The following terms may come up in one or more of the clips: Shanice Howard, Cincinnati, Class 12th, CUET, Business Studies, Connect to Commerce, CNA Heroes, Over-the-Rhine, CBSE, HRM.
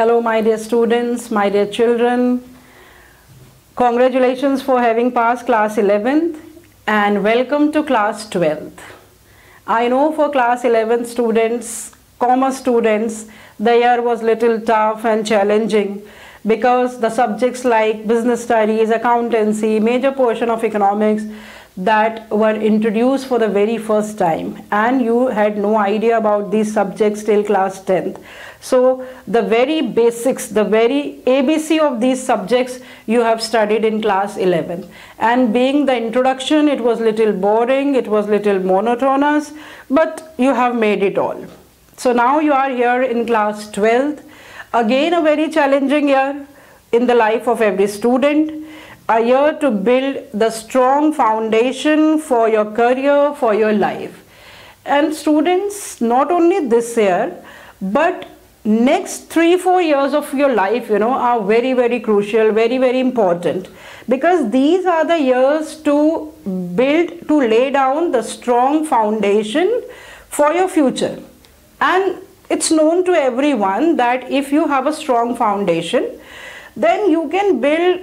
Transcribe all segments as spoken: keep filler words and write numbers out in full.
Hello my dear students, my dear children. Congratulations for having passed class eleventh and welcome to class twelfth. I know for class eleventh students, commerce students, the year was little tough and challenging because the subjects like business studies, accountancy, major portion of economics that were introduced for the very first time, and you had no idea about these subjects till class tenth. So the very basics, the very A B C of these subjects you have studied in class eleven, and being the introduction, it was little boring, it was little monotonous, but you have made it all. So now you are here in class twelfth, again a very challenging year in the life of every student, a year to build the strong foundation for your career, for your life. And students, not only this year but next three four years of your life, you know, are very very crucial, very very important, because these are the years to build, to lay down the strong foundation for your future. And it's known to everyone that if you have a strong foundation, then you can build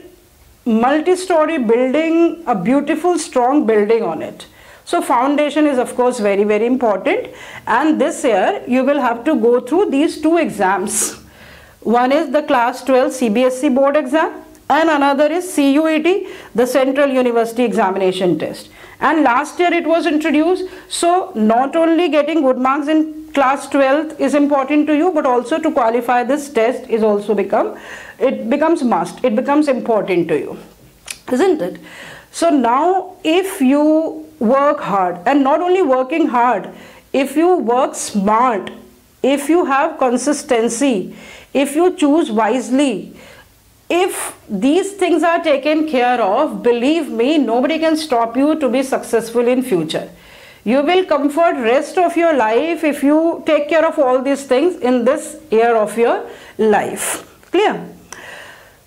multi-story building, a beautiful strong building on it. So foundation is of course very very important, and this year you will have to go through these two exams. One is the class twelve C B S E board exam and another is C U E T, the Central University Examination Test. And last year it was introduced, so not only getting good marks in class twelfth is important to you, but also to qualify this test is also become, it becomes must, it becomes important to you, isn't it? So now if you work hard, and not only working hard, if you work smart, if you have consistency, if you choose wisely, if these things are taken care of, believe me, nobody can stop you to be successful in future. You will comfort rest of your life if you take care of all these things in this year of your life. Clear?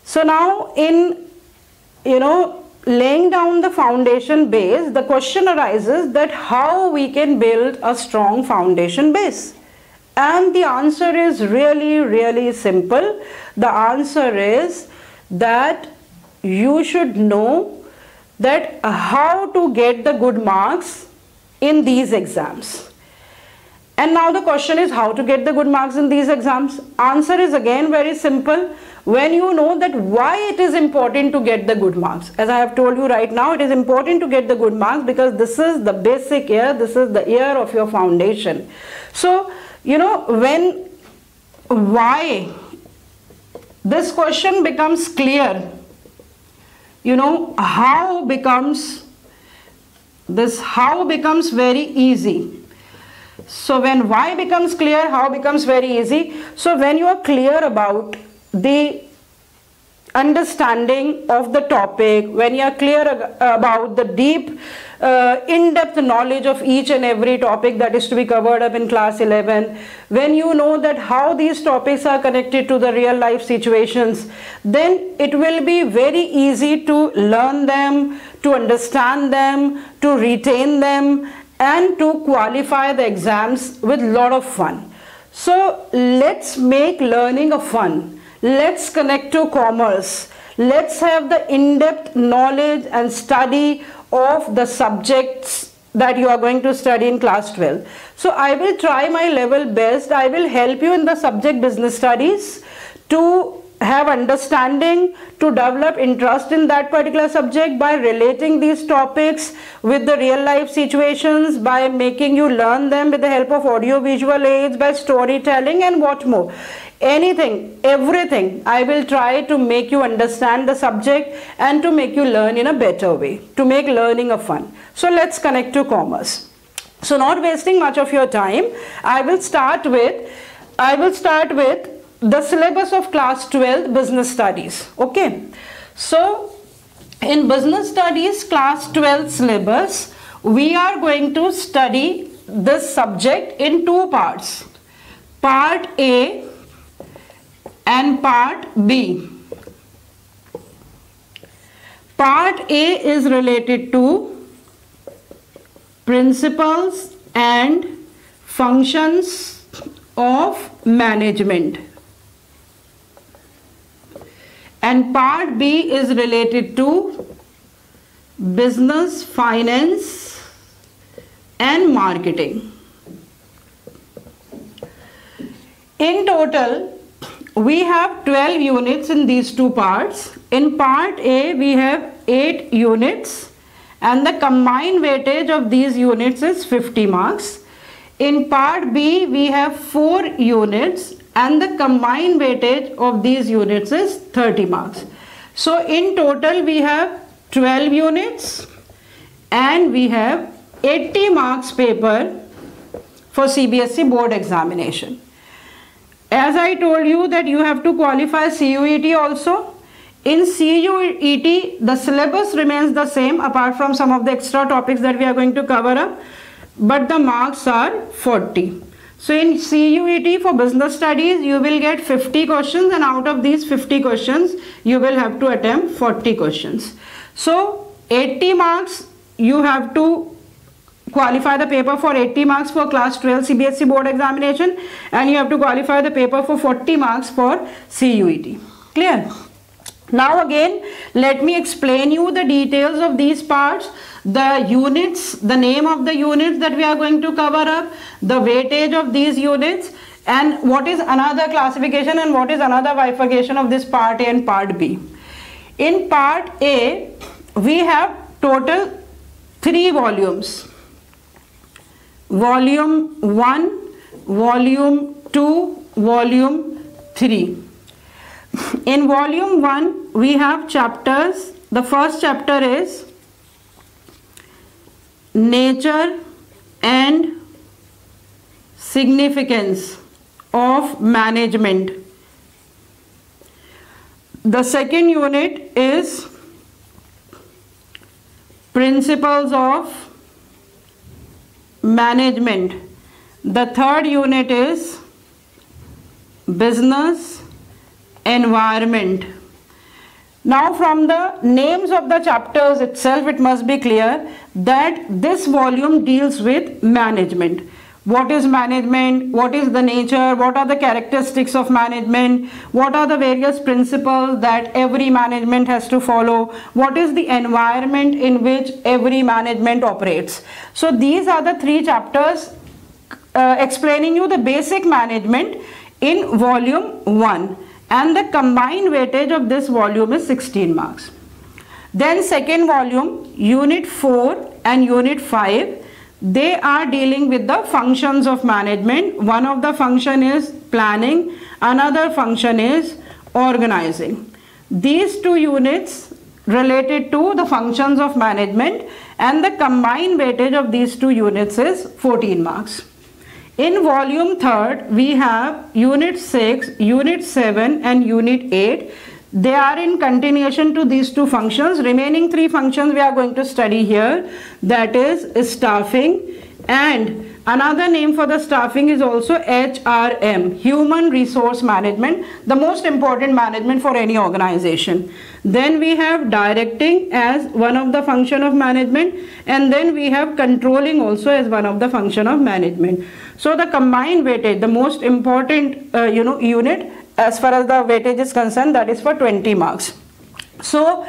So now, in, you know, laying down the foundation base, the question arises that how we can build a strong foundation base. And the answer is really, really simple. The answer is that you should know that how to get the good marks in these exams. And now the question is how to get the good marks in these exams. Answer is again very simple. When you know that why it is important to get the good marks. As I have told you right now, it is important to get the good marks because this is the basic year, this is the year of your foundation. So, you know, when, why, this question becomes clear, you know, how becomes, this how becomes very easy. So when why becomes clear, how becomes very easy. So when you are clear about the understanding of the topic, when you are clear about the deep uh, in-depth knowledge of each and every topic that is to be covered up in class eleven, when you know that how these topics are connected to the real life situations, then it will be very easy to learn them, to understand them, to retain them, and to qualify the exams with a lot of fun. So let's make learning a fun. Let's connect to commerce. Let's have the in-depth knowledge and study of the subjects that you are going to study in class twelve. So I will try my level best. I will help you in the subject business studies to have understanding, to develop interest in that particular subject by relating these topics with the real life situations, by making you learn them with the help of audio visual aids, by storytelling and what more. Anything, everything I will try to make you understand the subject and to make you learn in a better way, to make learning a fun. So let's connect to commerce. So not wasting much of your time, I will start with, I will start with the syllabus of class twelve business studies. Okay, so in business studies class twelve syllabus we are going to study this subject in two parts, part A and part B. Part A is related to principles and functions of management. and part B is related to business, finance and marketing. In total, we have twelve units in these two parts. In part A, we have eight units and the combined weightage of these units is fifty marks. In part B, we have four units and the combined weightage of these units is thirty marks. So in total, we have twelve units and we have eighty marks paper for C B S E board examination. As I told you that you have to qualify C U E T also. In C U E T, the syllabus remains the same apart from some of the extra topics that we are going to cover up, but the marks are forty. So in C U E T for business studies, you will get fifty questions, and out of these fifty questions, you will have to attempt forty questions. So eighty marks, you have to qualify the paper for eighty marks for class twelve C B S E board examination, and you have to qualify the paper for forty marks for C U E T. Clear? Now again, let me explain you the details of these parts, the units, the name of the units that we are going to cover up, the weightage of these units, and what is another classification and what is another bifurcation of this part A and part B. In part A, we have total three volumes. Volume one, volume two, volume three. In volume one, we have chapters. The first chapter is Nature and Significance of Management. The second unit is Principles of Management. The third unit is business environment. Now from the names of the chapters itself, it must be clear that this volume deals with management. What is management? What is the nature? What are the characteristics of management? What are the various principles that every management has to follow? What is the environment in which every management operates? So these are the three chapters uh, explaining you the basic management in volume one, and the combined weightage of this volume is sixteen marks. Then second volume, unit four and unit five, they are dealing with the functions of management. One of the function is planning, another function is organizing. These two units related to the functions of management, and the combined weightage of these two units is fourteen marks. In volume third, we have unit six, unit seven and unit eight. They are in continuation to these two functions. Remaining three functions we are going to study here, that is staffing, and another name for the staffing is also H R M, human resource management, the most important management for any organization. Then we have directing as one of the function of management, and then we have controlling also as one of the function of management. So the combined weightage, the most important uh, you know unit as far as the weightage is concerned, that is for twenty marks. So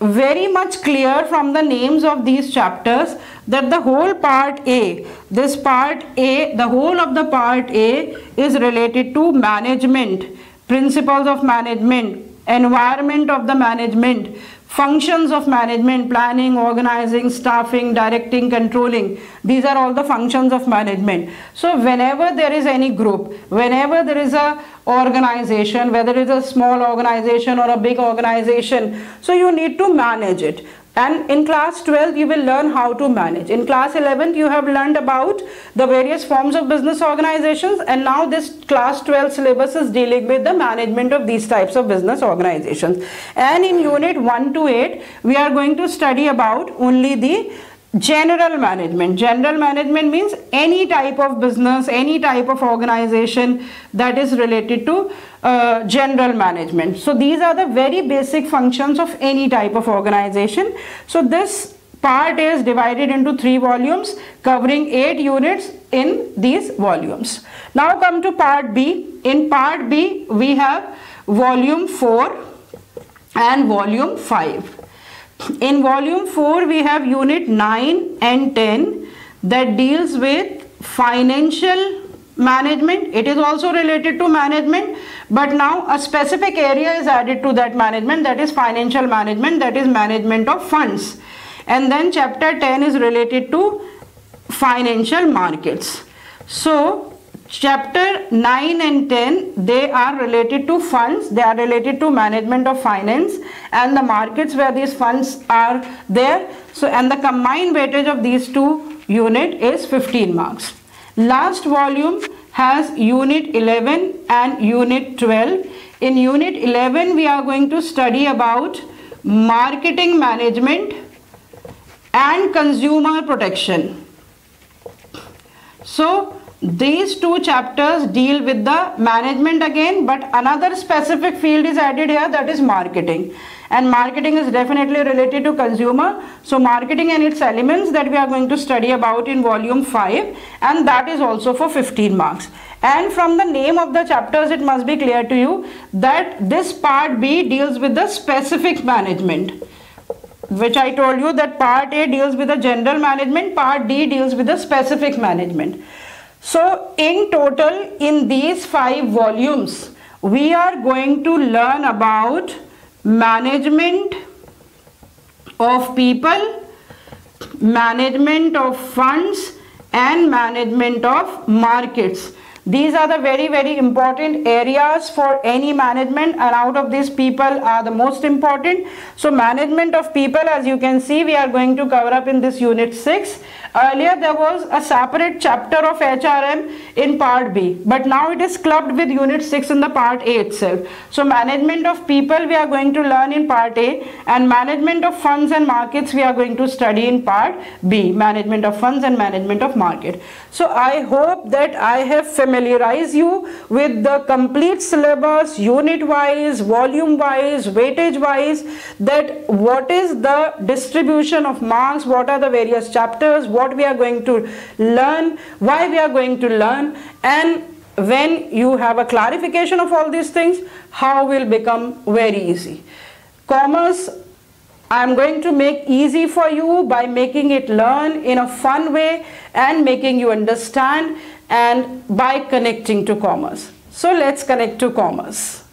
very much clear from the names of these chapters that the whole part A, this part A, the whole of the part A is related to management, principles of management, environment of the management, functions of management, planning, organizing, staffing, directing, controlling. These are all the functions of management. So whenever there is any group, whenever there is a organization, whether it is a small organization or a big organization, so you need to manage it. And in class twelve, you will learn how to manage. In class eleven, you have learned about the various forms of business organizations, and now this class twelve syllabus is dealing with the management of these types of business organizations. And in unit one to eight, we are going to study about only the general management. General management means any type of business, any type of organization that is related to uh, general management. So these are the very basic functions of any type of organization. So this part is divided into three volumes covering eight units in these volumes. Now come to part B. In part B, we have volume four, and volume five. In volume four we have unit nine and ten that deals with financial management. It is also related to management, but now a specific area is added to that management, that is financial management, that is management of funds. And then chapter ten is related to financial markets. So chapter nine and ten, they are related to funds, they are related to management of finance and the markets where these funds are there. So, and the combined weightage of these two units is fifteen marks. Last volume has unit eleven and unit twelve. In unit eleven, we are going to study about marketing management and consumer protection. So, these two chapters deal with the management again, but another specific field is added here, that is marketing. And marketing is definitely related to consumer. So marketing and its elements that we are going to study about in volume five, and that is also for fifteen marks. And from the name of the chapters, it must be clear to you that this part B deals with the specific management, which I told you that part A deals with the general management, part D deals with the specific management. So in total, in these five volumes, we are going to learn about management of people, management of funds, and management of markets. These are the very very important areas for any management, and out of these, people are the most important. So management of people, as you can see, we are going to cover up in this unit six. Earlier there was a separate chapter of H R M in part B, but now it is clubbed with unit six in the part A itself. So management of people we are going to learn in part A, and management of funds and markets we are going to study in part B, management of funds and management of market. So I hope that I have familiarized familiarize you with the complete syllabus, unit wise, volume wise, weightage wise, that what is the distribution of marks, what are the various chapters, what we are going to learn, why we are going to learn, and when you have a clarification of all these things, how will become very easy. Commerce I am going to make easy for you by making it learn in a fun way and making you understand, and by connecting to commerce. So let's connect to commerce.